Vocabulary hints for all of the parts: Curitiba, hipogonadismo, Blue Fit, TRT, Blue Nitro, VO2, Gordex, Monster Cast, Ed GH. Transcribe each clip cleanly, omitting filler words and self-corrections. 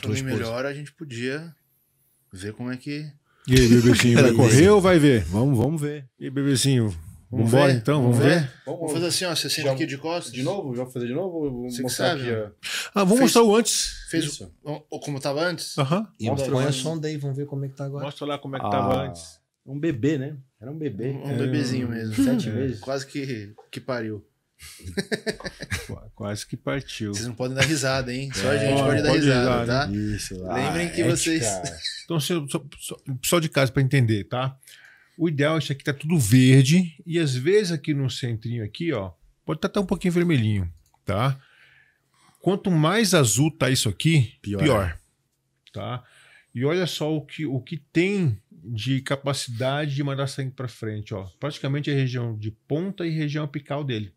Falei melhor, a gente podia ver como é que... E aí, bebezinho, vai correr ou vai ver? Vamos ver. E aí, bebezinho, vamos embora então? Vamos ver? Vamos fazer assim, ó, você sente aqui de costas? De novo? Já vou fazer de novo? Você que sabe. Vamos mostrar o antes. Fez o como tava antes? Aham. Mostra o antes. Vamos ver como é que tá agora. Mostra lá como é que tava antes. Um bebê, né? Era um bebê. Um bebezinho mesmo. 7 meses. Quase que pariu. Quase que partiu. Vocês não podem dar risada, hein? Só a gente pode dar risada, tá? Isso, lá, lembrem que vocês... Então, só de casa para entender, tá? O ideal é isso aqui, tá tudo verde. E às vezes aqui no centrinho aqui, ó, pode estar até um pouquinho vermelhinho, tá? Quanto mais azul tá isso aqui, pior. Tá? E olha só o que tem de capacidade de mandar sangue para frente, ó. Praticamente a região de ponta e região apical dele.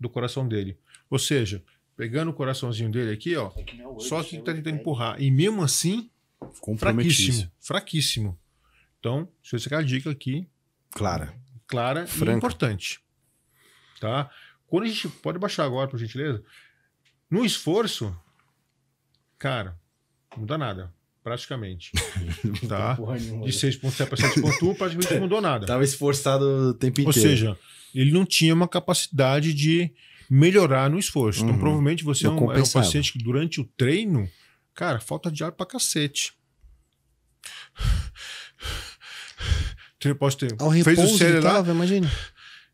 Do coração dele, ou seja, pegando o coraçãozinho dele aqui, ó, só que tá tentando empurrar, e mesmo assim, fraquíssimo. Então, se você quer a dica aqui, clara e importante, tá? Quando a gente pode baixar agora, por gentileza, no esforço, cara, não muda nada. Praticamente. Tá? De 6.7 para 7.1, praticamente não mudou nada. Estava esforçado o tempo inteiro. Ou seja, ele não tinha uma capacidade de melhorar no esforço. Então, provavelmente, você é um paciente que durante o treino, cara, falta de ar pra cacete. Fez o sério lá, imagina.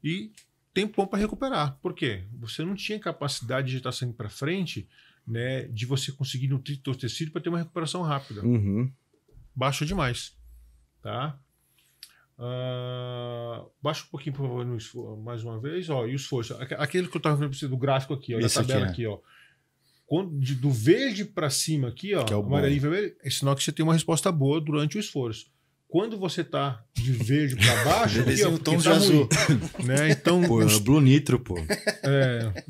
E tempão para recuperar. Por quê? Você não tinha capacidade de estar saindo para frente, né, de você conseguir nutrir o tecido para ter uma recuperação rápida. Baixo demais, tá? Baixa um pouquinho, por favor, no esforço, mais uma vez, ó, e o esforço. Aquele que eu estava vendo do gráfico aqui, ó, da tabela aqui, ó. Quando, do verde para cima aqui, ó, amarelo e vermelho, é sinal que você tem uma resposta boa durante o esforço. Quando você tá de verde para baixo, aqui, ó, tom de azul. Né? Então, pô, Blue Nitro, pô.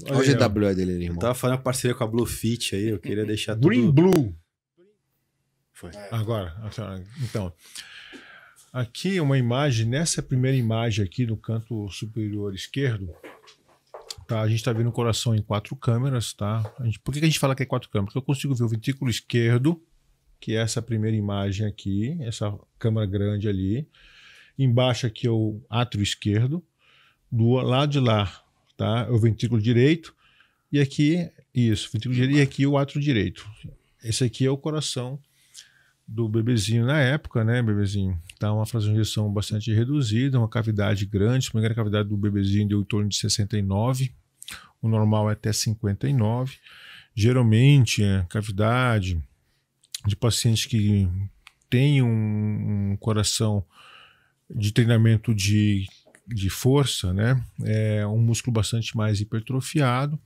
Olha o GW é dele, irmão. Eu tava fazendo parceria com a Blue Fit aí, eu queria deixar Green tudo... Blue. Foi. Agora, então. Aqui uma imagem, nessa primeira imagem aqui no canto superior esquerdo, tá? A gente tá vendo o coração em 4 câmeras, tá? Por que a gente fala que é 4 câmeras? Porque eu consigo ver o ventrículo esquerdo, que é essa primeira imagem aqui, essa câmera grande ali. Embaixo aqui é o átrio esquerdo. Do lado de lá, tá? É o ventrículo direito. E aqui, isso, ventrículo direito. E aqui o átrio direito. Esse aqui é o coração do bebezinho na época, né, bebezinho? Tá uma fração de injeção bastante reduzida, uma cavidade grande. Se não me engano, a cavidade do bebezinho deu em torno de 69. O normal é até 59. Geralmente, a cavidade... de pacientes que têm um coração de treinamento de força, né? É um músculo bastante mais hipertrofiado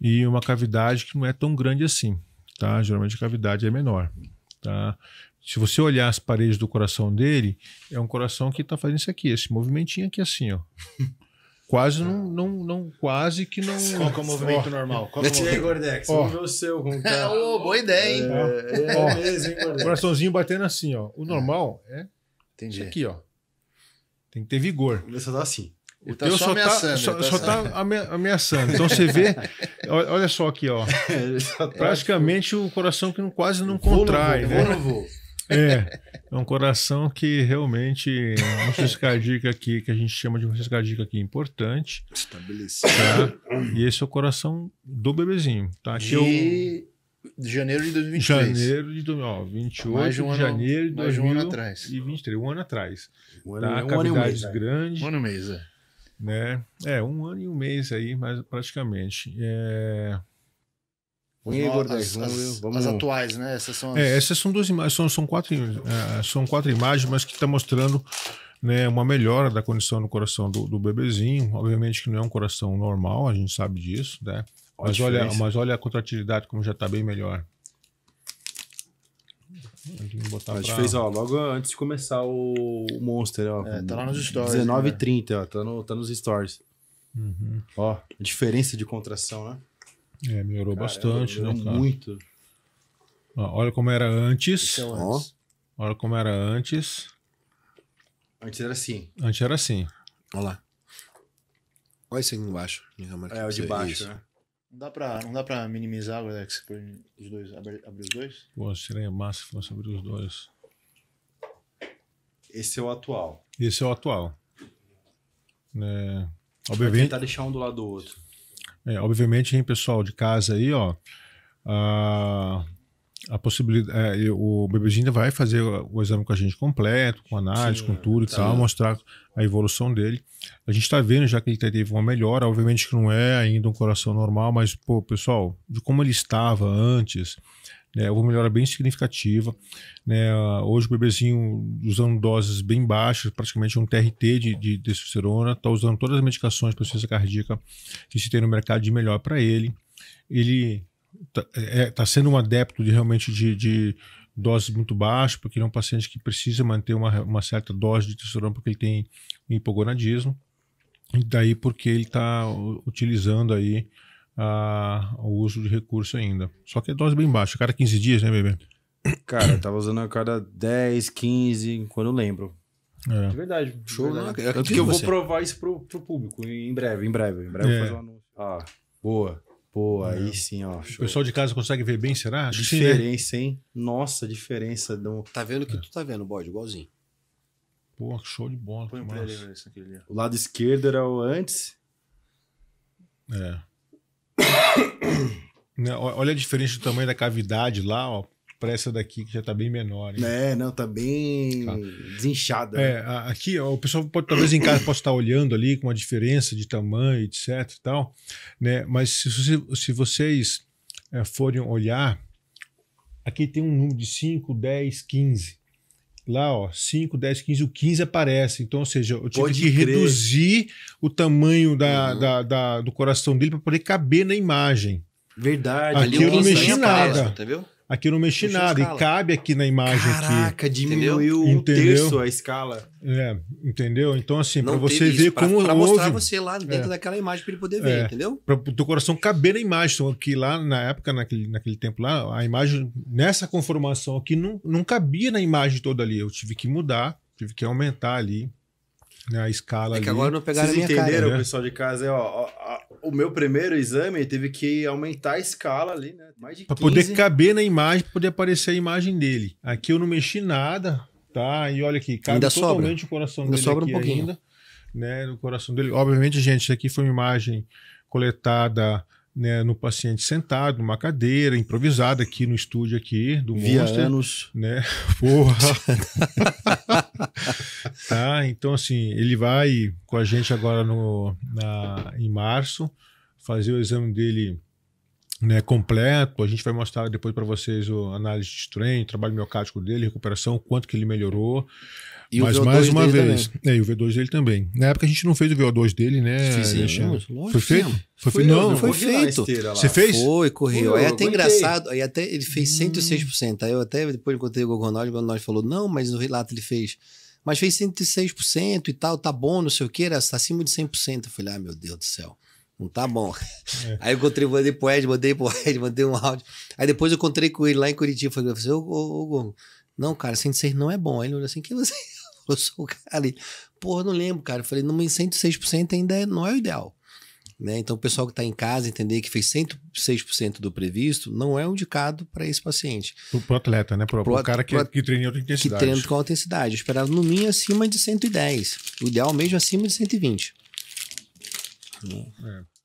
e uma cavidade que não é tão grande assim, tá? Geralmente a cavidade é menor, tá? Se você olhar as paredes do coração dele, é um coração que tá fazendo isso aqui, esse movimentinho aqui assim, ó. Quase quase que não. Qual que é o movimento normal? E aí, Gordex, vamos ver o seu. Boa ideia, hein? Coraçãozinho batendo assim, ó. O normal é isso aqui, ó. Tem que ter vigor. Ele só tá assim. Ele tá só ameaçando. Só tá ameaçando. Então você vê, olha só aqui, ó. Praticamente o coração que quase não contrai. É um coração que realmente é uma insuficiência cardíaca aqui, que a gente chama de uma insuficiência cardíaca aqui importante. Estabelecido. Tá? E esse é o coração do bebezinho. Tá? De... aqui é o... janeiro de 2023. Janeiro de 28 mais de um ano, janeiro de 2023. Um ano atrás. Cavidades grandes. Um ano e um mês, é. Né? É, um ano e um mês aí, mas praticamente. É... As atuais, né? Essas são, essas são 2 imagens, são 4 imagens, mas que está mostrando, né, uma melhora da condição do coração do bebezinho. Obviamente que não é um coração normal, a gente sabe disso, né? Mas olha a contratilidade como já está bem melhor. A gente fez, ó, logo antes de começar o Monster, ó. Tá lá nos stories. 19h30, né? Ó, tá nos stories. Ó, a diferença de contração, né? É, melhorou bastante, né, cara? Muito. Ó, olha como era antes. Olha como era antes. Antes era assim. Antes era assim. Olha lá. Olha isso aqui embaixo. É, o de baixo, né? Não dá pra minimizar agora, Gordex, por os dois, abrir os dois? Pô, seria massa se fosse abrir os dois. Esse é o atual. Esse é o atual. É, obviamente, tentar deixar um do lado do outro. É, obviamente, hein, pessoal de casa aí, ó. A possibilidade, o bebezinho vai fazer o exame com a gente completo, com análise, sim, com tudo e tal, mostrar a evolução dele. A gente tá vendo já que ele teve uma melhora, obviamente que não é ainda um coração normal, mas, pô, pessoal, de como ele estava antes, né, uma melhora bem significativa, né? Hoje o bebezinho usando doses bem baixas, praticamente um TRT de testosterona, tá usando todas as medicações para insuficiência cardíaca que se tem no mercado de melhor para ele. Ele tá sendo um adepto de realmente de doses muito baixas, porque ele é um paciente que precisa manter uma certa dose de testosterona porque ele tem hipogonadismo, e daí porque ele está utilizando aí o uso de recurso ainda. Só que é dose bem baixa, cada 15 dias, né, bebê? Cara, eu tava usando a cada 10, 15, quando eu lembro. É. De verdade. Show, né? Tanto que eu vou provar isso pro público em breve. É. Vou fazer um anúncio. Ah, boa. Pô, aí sim, ó. Show. O pessoal de casa consegue ver bem, será? Diferença, hein? Nossa, diferença. Do... Tá vendo o que tu tá vendo, bode? Igualzinho. Pô, show de bola. Põe um play ali, esse aqui ali. O lado esquerdo era o antes. É. Olha a diferença do tamanho da cavidade lá, ó. Pra essa daqui que já tá bem menor. Hein? É, não, tá bem desinchada. É, né? Aqui, ó, o pessoal pode, talvez em casa possa estar olhando ali com uma diferença de tamanho, etc e tal, né? Mas se vocês forem olhar, aqui tem um número de 5, 10, 15. Lá, ó, 5, 10, 15, o 15 aparece. Então, ou seja, eu tive que reduzir o tamanho do coração dele para poder caber na imagem. Verdade. Aqui ali eu não mexi nada. Aparece, tá vendo? Aqui eu não mexi nada e cabe aqui na imagem. Caraca, aqui diminuiu um terço a escala. É, entendeu? Então, assim, para você ver como. Para mostrar você lá dentro daquela imagem para ele poder ver, entendeu? Para o teu coração caber na imagem. Então, aqui lá na época, naquele tempo lá, a imagem, nessa conformação aqui, não cabia na imagem toda ali. Eu tive que mudar, tive que aumentar ali, né, a escala ali. É que agora não pegaram a minha cara. Vocês entenderam, o pessoal de casa? É, ó. O meu primeiro exame teve que aumentar a escala ali, né? Mais de 15. Para poder caber na imagem, para poder aparecer a imagem dele. Aqui eu não mexi nada, tá? E olha aqui, cabe totalmente o coração dele. Ainda sobra um pouquinho ainda, né? No coração dele. Obviamente, gente, isso aqui foi uma imagem coletada, né, no paciente sentado, numa cadeira, improvisada aqui no estúdio aqui do Monster, né? Porra! Tá, então assim, ele vai com a gente agora em março, fazer o exame dele, né, completo. A gente vai mostrar depois para vocês a análise de treino, trabalho miocárdico dele, recuperação, quanto que ele melhorou. E mas o VO2 mais uma vez, e o V2 dele também. Na época a gente não fez o VO2 dele, né? Fizemos, lógico. Foi feito? Foi feito. Você fez? Foi, correu. Aí até engraçado, aí até ele fez 106%. Aí eu até depois encontrei o Gorgonóide, o Gorgonóide falou, não, mas no relato ele fez... Mas fez 106% e tal, tá bom, não sei o que, era acima de 100%. Eu falei, ah, meu Deus do céu, não tá bom. É. Aí eu encontrei, mandei pro Ed, mandei um áudio. Aí depois eu encontrei com ele lá em Curitiba, falei, ô Gorgon, não, cara, 106 não é bom. Aí ele olhou assim, que você? Eu sou o cara ali. Porra, não lembro, cara. Eu falei, não, mas 106% ainda não é o ideal. Né? Então o pessoal que está em casa entender que fez 106% do previsto não é indicado para esse paciente. Para o atleta, né? Para o cara que treina em alta intensidade. Que treina com alta intensidade. Eu esperava no mínimo acima de 110. O ideal mesmo acima de 120. É.